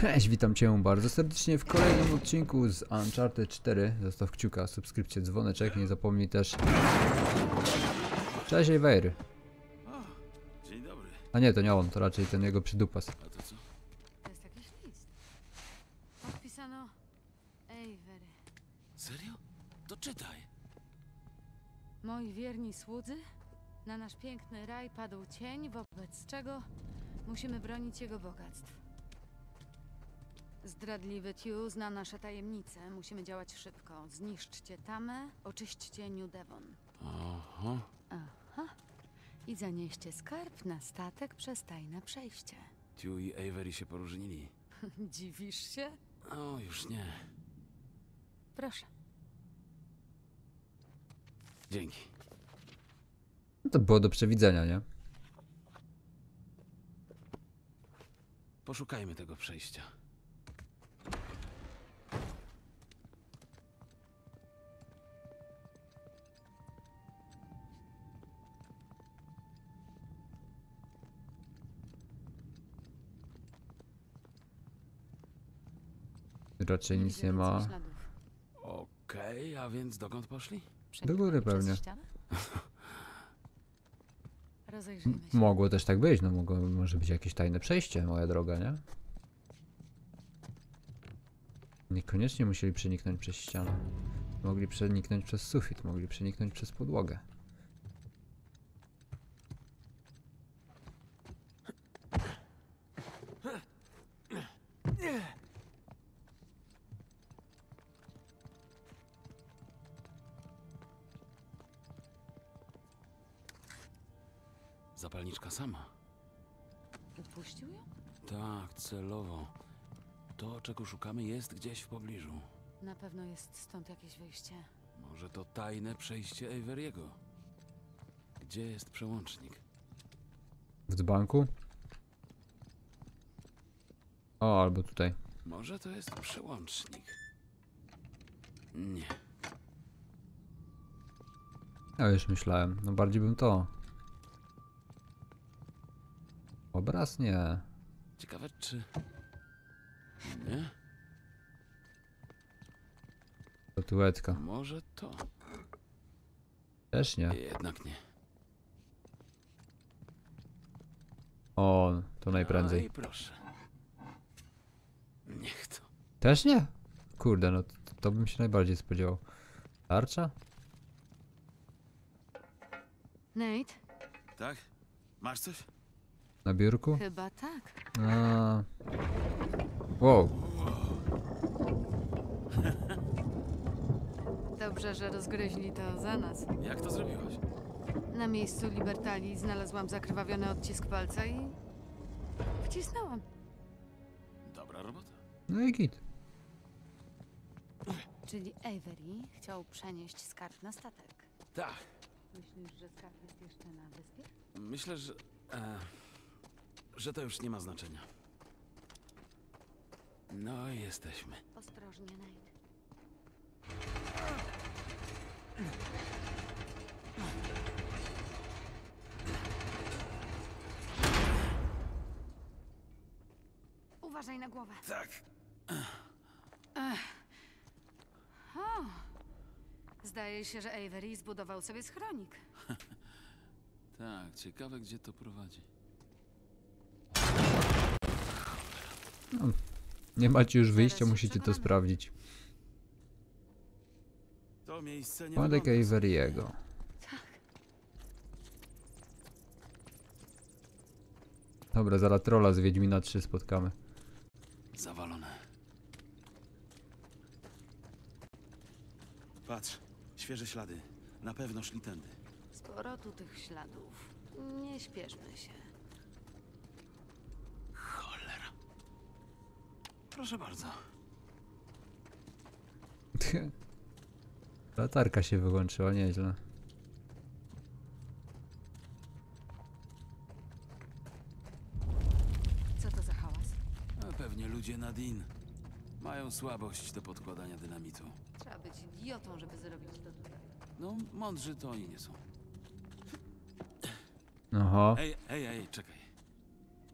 Cześć, witam Cię bardzo serdecznie w kolejnym odcinku z Uncharted 4. Zostaw kciuka, subskrypcję, dzwoneczek, nie zapomnij też. Cześć Avery. Dzień dobry. A nie, to nie on, to raczej ten jego przydupas. A to co? To jest jakiś list. Podpisano Avery. Serio? To czytaj. Moi wierni słudzy, na nasz piękny raj padł cień, wobec czego musimy bronić jego bogactw. Zdradliwy Tew zna nasze tajemnice. Musimy działać szybko. Zniszczcie Tamę, oczyśćcie New Devon. Aha. Aha. I zanieście skarb na statek przez tajne przejście. Tew i Avery się poróżnili. Dziwisz się? O, już nie. Proszę. Dzięki. No to było do przewidzenia, nie? Poszukajmy tego przejścia. Raczej nic nie ma. Okej, a więc dokąd poszli? Do góry pewnie. Mogło też tak być, no mogło, może być jakieś tajne przejście, moja droga, nie? Niekoniecznie musieli przeniknąć przez ścianę. Mogli przeniknąć przez sufit, mogli przeniknąć przez podłogę. Zapalniczka sama. Upuścił ją? Tak, celowo. To, czego szukamy, jest gdzieś w pobliżu. Na pewno jest stąd jakieś wyjście. Może to tajne przejście Averiego. Gdzie jest przełącznik? W dzbanku? O, albo tutaj. Może to jest przełącznik. Nie. Ja już myślałem. No bardziej bym to... Obraz nie. Ciekawe czy... Nie? Statuetka. Może to? Też nie. Jednak nie. O, to najprędzej. Aj, proszę. Niech to. Też nie? Kurde, no to bym się najbardziej spodziewał. Tarcza? Nate? Tak? Masz coś? Na biurku? Chyba tak. A... Wow. Dobrze, że rozgryźli to za nas. Jak to zrobiłaś? Na miejscu Libertalii znalazłam zakrwawiony odcisk palca i... wcisnęłam. Dobra robota. No i git. Czyli Avery chciał przenieść skarb na statek. Tak. Myślisz, że skarb jest jeszcze na wyspie? Myślę, że to już nie ma znaczenia. No i jesteśmy. Ostrożnie, Knight. Uważaj na głowę. Tak. O. Zdaje się, że Avery zbudował sobie schronik. Tak, ciekawe gdzie to prowadzi. No, nie macie już wyjścia, musicie to sprawdzić. Władek Averiego. Dobra, zaraz trolla z Wiedźmina 3 spotkamy. Zawalone. Patrz, świeże ślady. Na pewno szli tędy. Sporo tu tych śladów. Nie śpieszmy się. Proszę bardzo. Latarka się wyłączyła, nieźle. Co to za hałas? A pewnie ludzie na D-Din. Mają słabość do podkładania dynamitu. Trzeba być idiotą, żeby zrobić to tutaj. No, mądrzy to oni nie są. Aha. Ej, czekaj.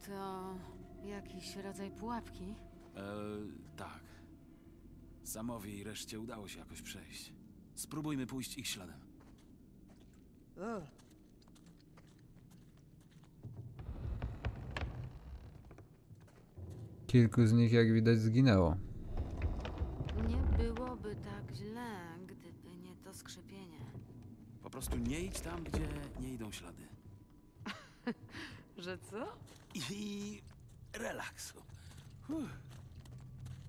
To jakiś rodzaj pułapki? Tak. Samowi i reszcie udało się jakoś przejść. Spróbujmy pójść ich śladem. Kilku z nich, jak widać, zginęło. Nie byłoby tak źle, gdyby nie to skrzypienie. Po prostu nie idź tam, gdzie nie idą ślady. Że co? I relaksu.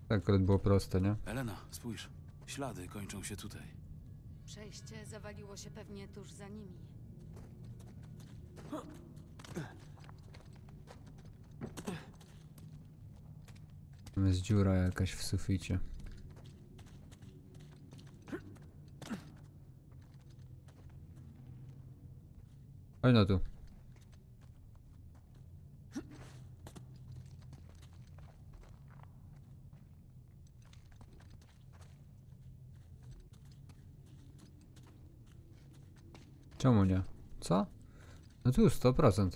Tak akurat było proste, nie? Elena, spójrz. Ślady kończą się tutaj. Przejście zawaliło się pewnie tuż za nimi. Tam jest dziura jakaś w suficie. Oj, no tu. Czemu nie? Co? No tu 100%.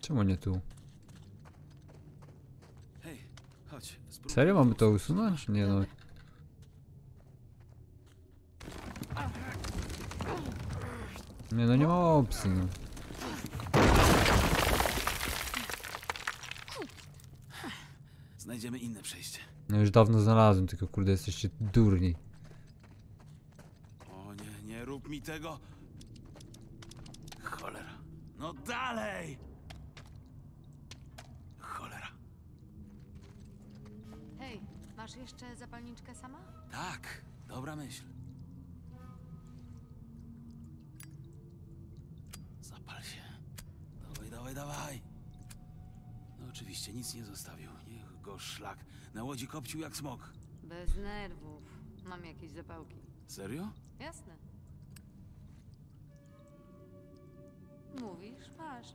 Czemu nie tu? Hej, chodź. Serio mamy to usunąć? Nie no. Nie no, nie ma opcji, no. Znajdziemy inne przejście. No już dawno znalazłem, tylko kurde jesteście durni. O nie, nie rób mi tego. Cholera. No dalej! Cholera. Hej, masz jeszcze zapalniczkę sama? Tak, dobra myśl. Dawaj. No oczywiście nic nie zostawił. Niech go szlak. Na łodzi kopcił jak smok. Bez nerwów. Mam jakieś zapałki. Serio? Jasne. Mówisz, masz.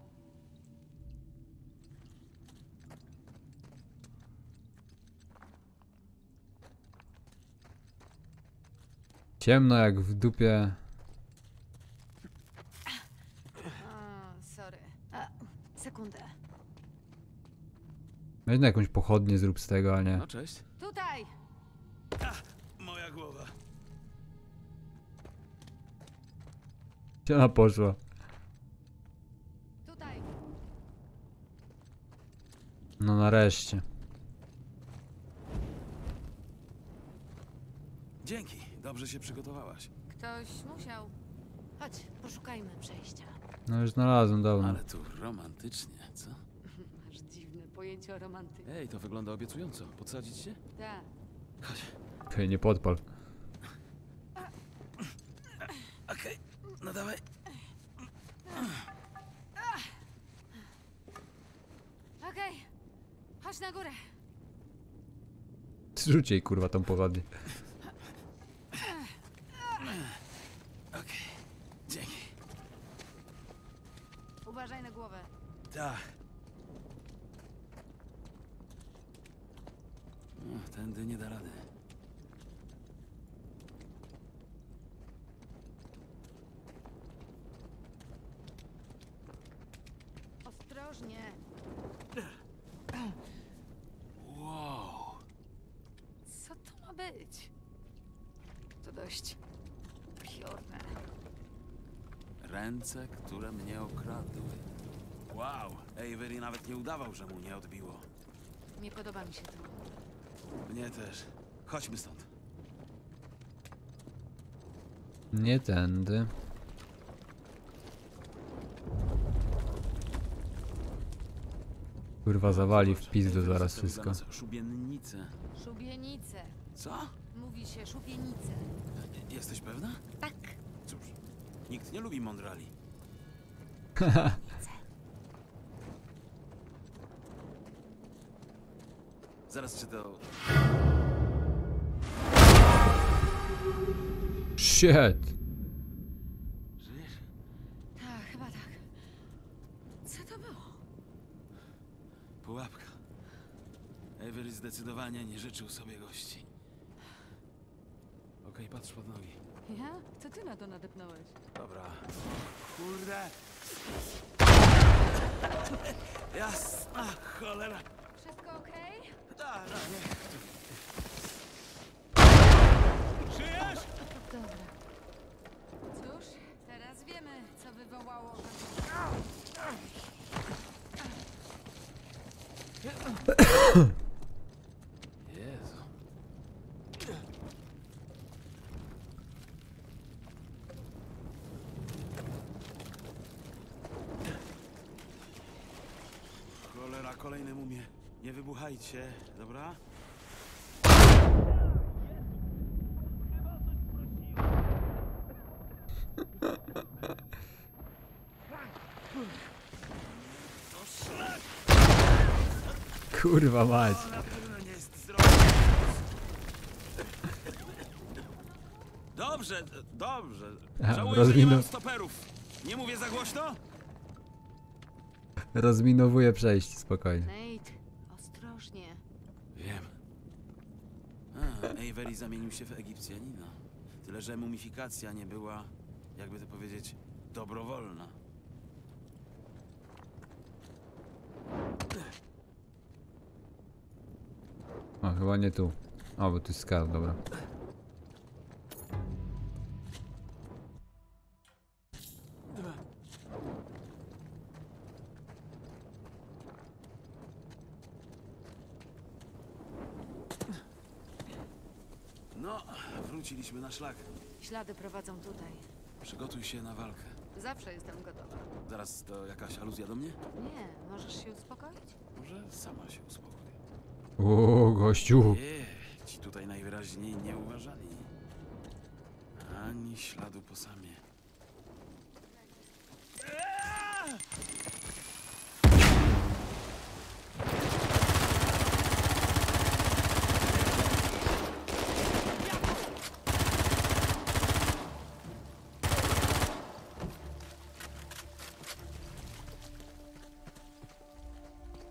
Ciemno jak w dupie. Weź na jakąś pochodnię zrób z tego, a nie. No cześć. Tutaj! Ach, moja głowa. Gdzie ona poszła? Tutaj. No nareszcie. Dzięki, dobrze się przygotowałaś. Ktoś musiał. Chodź, poszukajmy przejścia. No już znalazłem dawno. Ale tu romantycznie, co? Masz dziwne pojęcie o romantyce. Ej, to wygląda obiecująco. Podsadzić się? Tak. Chodź. Okej, nie podpal. Okej, no dawaj. Okej, chodź na górę. Zrzuć jej kurwa tą powadnię. Uważaj na głowę. Tak. No, tędy nie da rady. Ostrożnie. Wow. Co to ma być? To dość piorne. Ręce, które mnie okradły. Wow, Avery nawet nie udawał, że mu nie odbiło. Nie podoba mi się to. Mnie też. Chodźmy stąd. Nie tędy. Kurwa zawali w pizdu zaraz wszystko. Szubienice. Szubienice. Co? Mówi się szubienice. Jesteś pewna? Tak. Cóż. Nikt nie lubi mądrali. Zaraz się to... Shit! Żyjesz? Tak, chyba tak. Co to było? pułapka. Avery zdecydowanie nie życzył sobie gości. Okej, patrz pod nogi. Ja? Co ty na to nadepnąłeś? Dobra. Kurde! Jasna cholera! Wszystko okej? Tak, nie. Żyjesz? Dobra. Cóż, teraz wiemy, co wywołało... Jezu. Cholera, kolejne mumie. Nie wybuchajcie, dobra? Kurwa mać. Dobrze, dobrze. Żałuję, że nie mam stoperów. Nie mówię za głośno? Rozminowuję przejście, spokojnie. Nate, ostrożnie. Wiem. Avery zamienił się w Egipcjanina. Tyle, że mumifikacja nie była, jakby to powiedzieć, dobrowolna. O, chyba nie tu. O, bo tu jest skarb, dobra. No, wróciliśmy na szlak. Ślady prowadzą tutaj. Przygotuj się na walkę. Zawsze jestem gotowa. Zaraz, to jakaś aluzja do mnie? Nie, możesz się uspokoić? Może sama się uspokoi. O, gościu. Ci tutaj najwyraźniej nie uważali. Ani śladu po samie.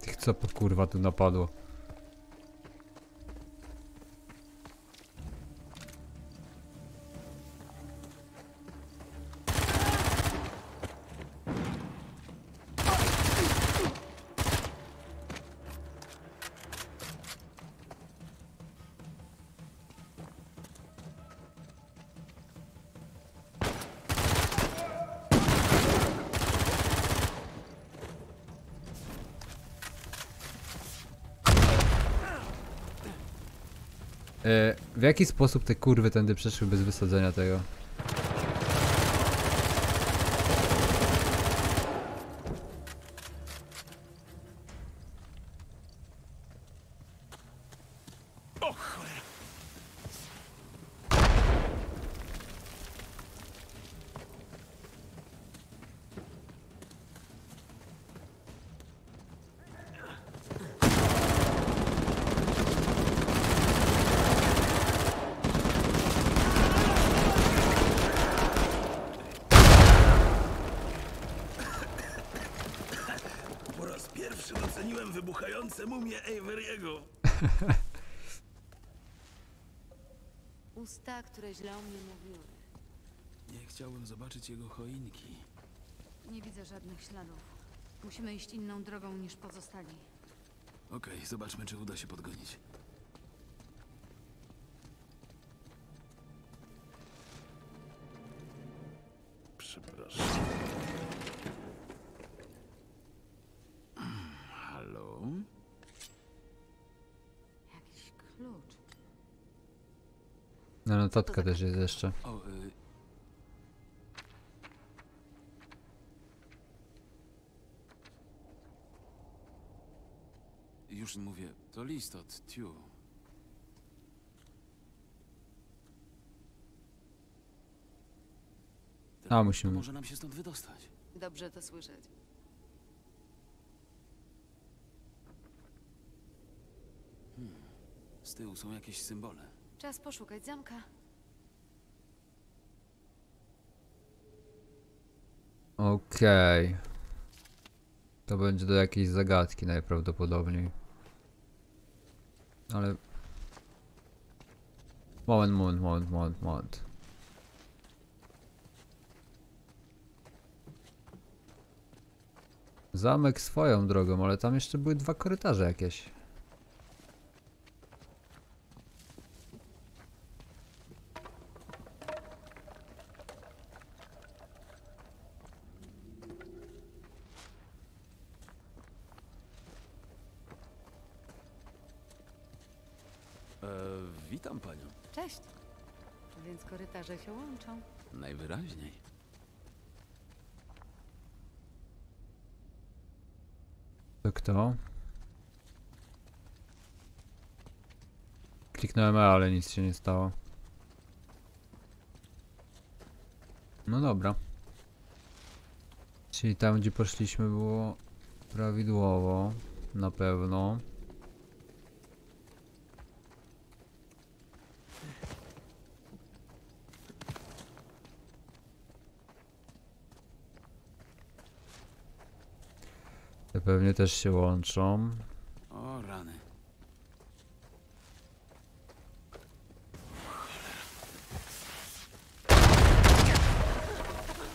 Tych co po kurwa tu napadło. W jaki sposób te kurwy tędy przeszły bez wysadzenia tego? O cholera! Mumie Averiego. Usta, które źle o mnie mówiły. Nie chciałbym zobaczyć jego choinki. Nie widzę żadnych śladów. Musimy iść inną drogą niż pozostali. Okej, zobaczmy, czy uda się podgonić. Przepraszam. No, notatka też jest jeszcze. Już mówię, to list od Tew. A, musimy. Może nam się stąd wydostać. Dobrze to słyszeć. Z tyłu są jakieś symbole. Czas poszukać zamka. Okej. To będzie do jakiejś zagadki najprawdopodobniej. Ale... Moment. Zamek swoją drogą, ale tam jeszcze były dwa korytarze jakieś. Witam panią. Cześć. Więc korytarze się łączą. Najwyraźniej. To kto? Kliknąłem A, ale nic się nie stało. No dobra. Czyli tam, gdzie poszliśmy, było prawidłowo. Na pewno. Te pewnie też się łączą. O rany.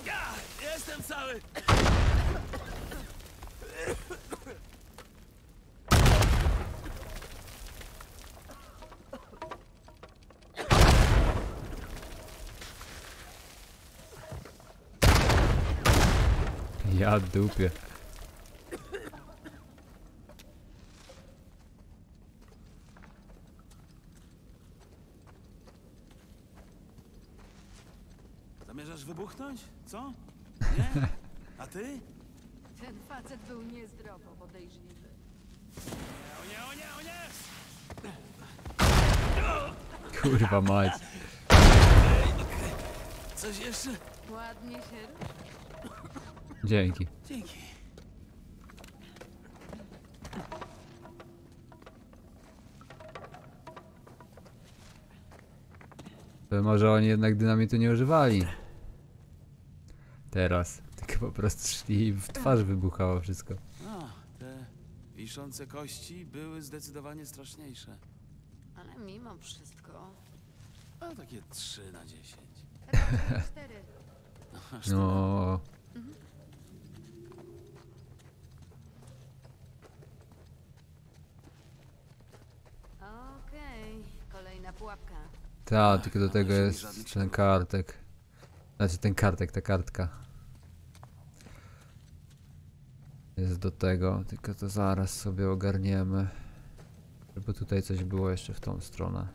Ja jestem cały. Ja dupie. Zamierzasz wybuchnąć? Co? Nie? A ty? Ten facet był niezdrowo podejrzliwy. O nie! Kurwa mać. Coś jeszcze? Ładnie się rusza. Dzięki. Dzięki. Może oni jednak dynamitu nie używali. Teraz. Tylko po prostu szli i w twarz wybuchało wszystko. No, te wiszące kości były zdecydowanie straszniejsze. Ale mimo wszystko... A takie 3 na 10. 4. No. Okej, kolejna pułapka. Tak, tylko do tego jest ten kartek. Znaczy ten kartek, ta kartka. Jest do tego, tylko to zaraz sobie ogarniemy. Żeby tutaj coś było jeszcze w tą stronę.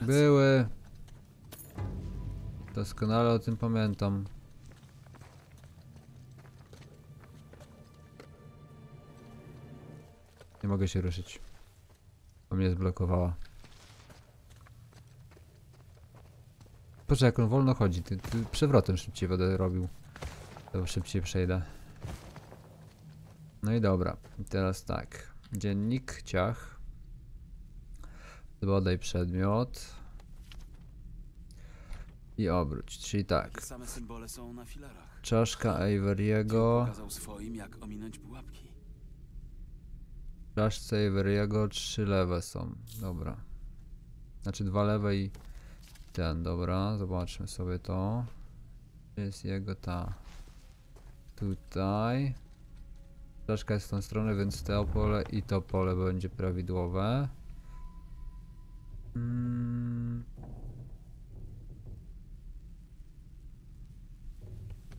Były. Doskonale o tym pamiętam. Nie mogę się ruszyć, bo mnie zblokowała. Poczekaj, jak on wolno chodzi, ty przewrotem szybciej będę robił, to szybciej przejdę. No i dobra, teraz tak, dziennik, ciach. Dodaj przedmiot. I obróć, czyli tak. Same symbole są na filarach. Czaszka Averiego. Pokazał swoim, jak ominąć pułapki. W czaszce Kaveriego 3 lewe są, dobra. Znaczy 2 lewe i ten, dobra, zobaczmy sobie to. Gdzie jest jego ta? Tutaj. Czaszka jest w tą stronę, więc to pole i to pole będzie prawidłowe.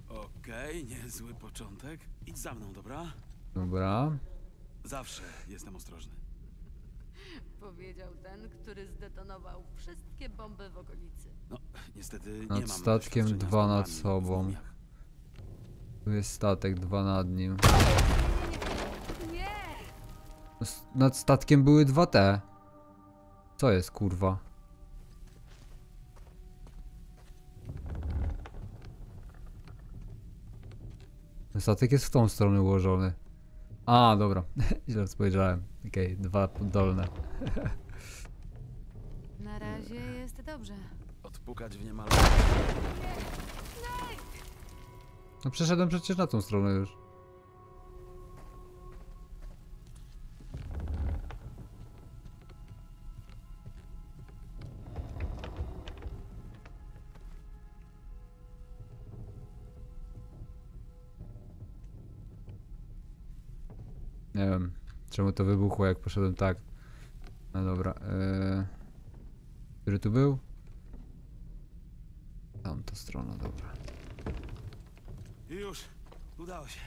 Okej, niezły początek. Idź za mną, dobra? Dobra. Zawsze jestem ostrożny. Powiedział ten, który zdetonował wszystkie bomby w okolicy. No, niestety nie mam. Nad statkiem 2 nad sobą. Tu jest statek, 2 nad nim. Nie! Nad statkiem były 2 te. Co jest, kurwa? Statek jest w tą stronę ułożony. A, dobra, źle spojrzałem. Okej, 2 dolne. Na razie jest dobrze. pukać w niemal... No przeszedłem przecież na tą stronę już. Nie wiem, czemu to wybuchło, jak poszedłem tak. No dobra, który tu był? Tamta strona, dobra. Już, udało się.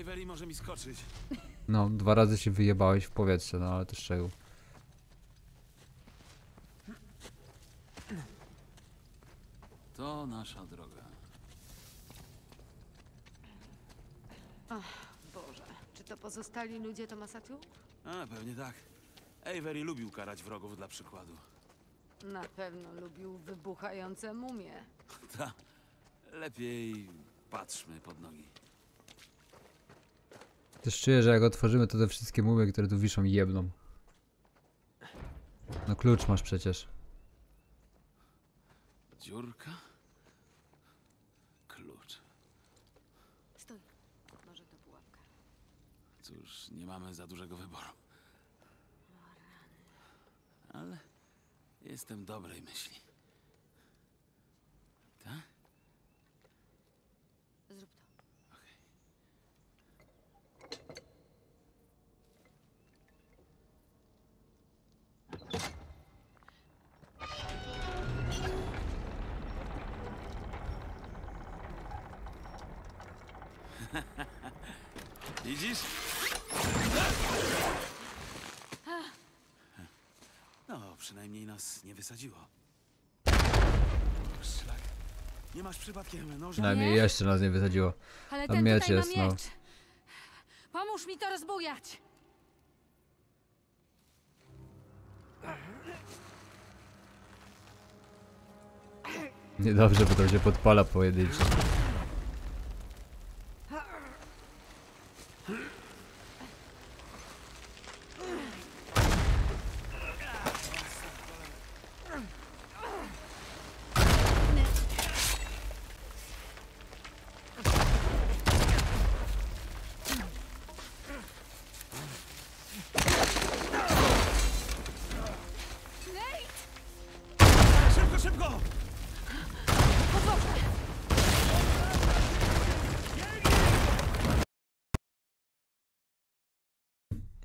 Avery może mi skoczyć. No, 2 razy się wyjebałeś w powietrze, no ale też szczegół. To nasza droga. Ach, Boże, czy to pozostali ludzie Thomasa Tew? A, pewnie tak. Avery lubił karać wrogów dla przykładu. Na pewno lubił wybuchające mumie. Ta, lepiej patrzmy pod nogi. Też czuję, że jak otworzymy, to te wszystkie mumie, które tu wiszą, jebną. No klucz masz przecież. Dziurka? Klucz. Stój. Może to pułapka. Cóż, nie mamy za dużego wyboru. Ale jestem dobrej myśli. Tak? Zrób to. Okej. Widzisz? Przynajmniej nas nie wysadziło. Szlak. Nie masz przypadkiem noża? Przynajmniej jeszcze nas nie wysadziło. Ale ten miecz tutaj jest, ma miecz. No. Pomóż mi to rozbujać. Niedobrze, bo to się podpala pojedynczo.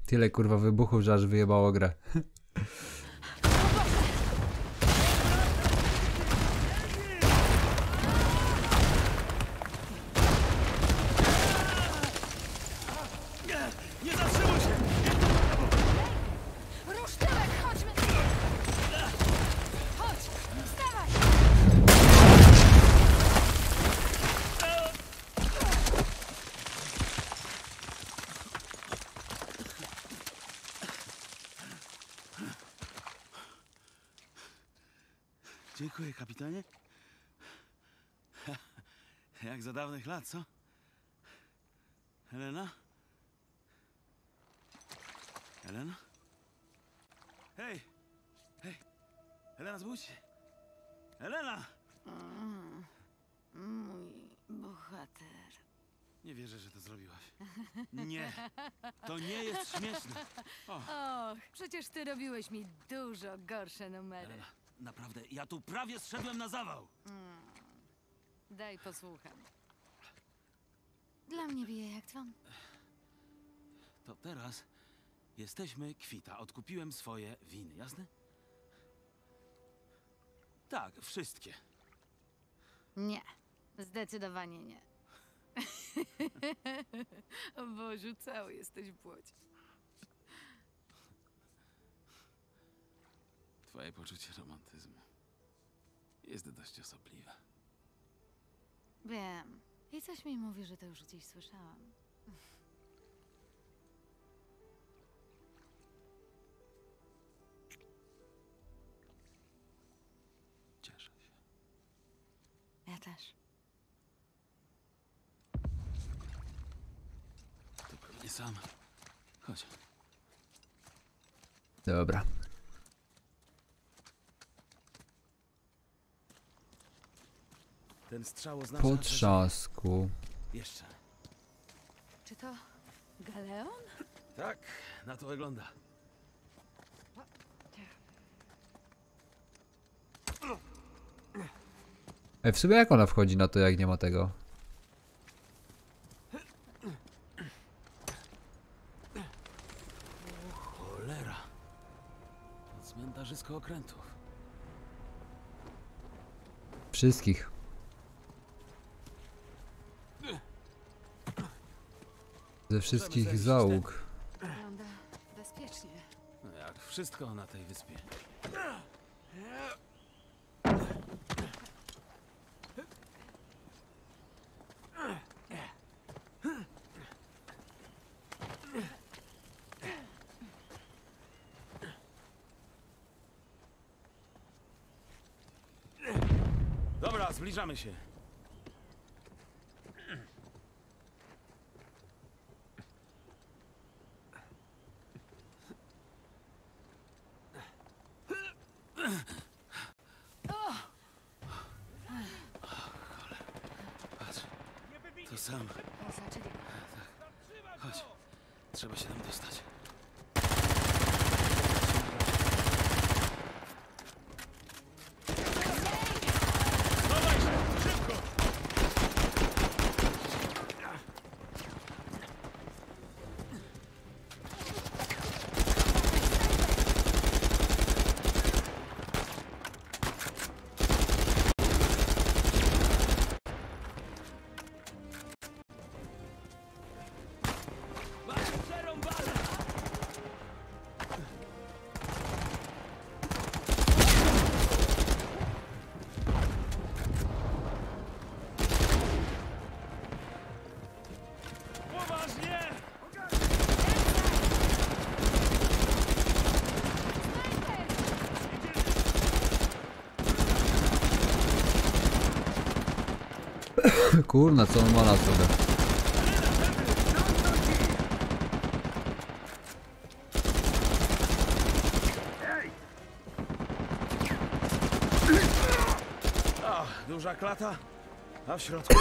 Tyle kurwa wybuchów, że aż wyjebało grę. Nie zatrzymuj się! Rusz tyłek, chodźmy! Chodź! Wstawaj! Dziękuję, kapitanie. Jak za dawnych lat, co? Elena? Elena? Hej! Hej! Elena, zbudź się! Elena! Mój bohater. Nie wierzę, że to zrobiłaś. Nie! To nie jest śmieszne! Och, przecież ty robiłeś mi dużo gorsze numery. Elena. Naprawdę, ja tu prawie zszedłem na zawał. Daj posłucham. Dla mnie bije jak dzwon. To teraz jesteśmy kwita. Odkupiłem swoje winy, jasne? Tak, wszystkie. Nie, zdecydowanie nie. O Boziu, cały jesteś błoć. Twoje poczucie romantyzmu jest dość osobliwe. Wiem. I coś mi mówi, że to już gdzieś słyszałam. Cieszę się. Ja też. To pewnie sam. Chodź. Dobra. Po trzasku. Jeszcze. Czy to galeon? Tak, na to wygląda. W sumie jak ona wchodzi na to, jak nie ma tego? Cholera. To cmentarzysko okrętów. Wszystkich. Ze wszystkich załóg. Wygląda bezpiecznie. Jak wszystko na tej wyspie. Dobra, zbliżamy się. Trzeba się tam dostać. Kurna, co on ma na sobie? A, duża klata, a w środku...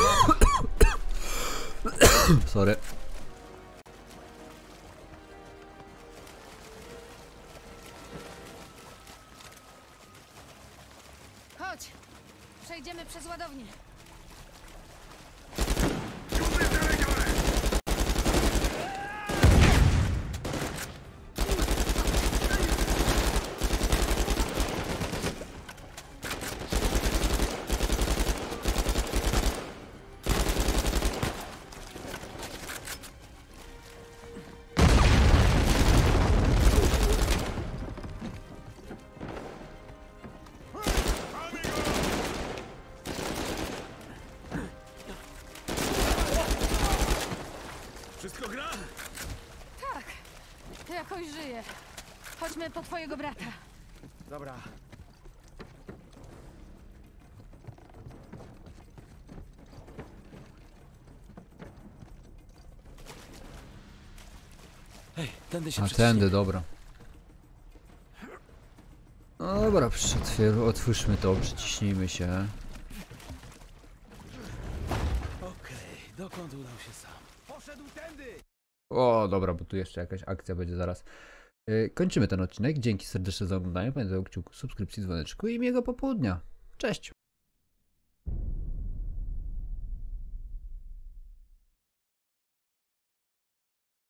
Sorry. Chodź, przejdziemy przez ładownię. Chodźmy po twojego brata. Dobra. Hej, tędy się przesunie. A tędy, dobra. No dobra, otwórzmy to, przyciśnijmy się. Okej, dokąd udał się sam? Poszedł tędy! O, dobra, bo tu jeszcze jakaś akcja będzie zaraz. Kończymy ten odcinek. Dzięki serdecznie za oglądanie. Pamiętajcie o kciuku, subskrypcji, dzwoneczku i miłego popołudnia. Cześć!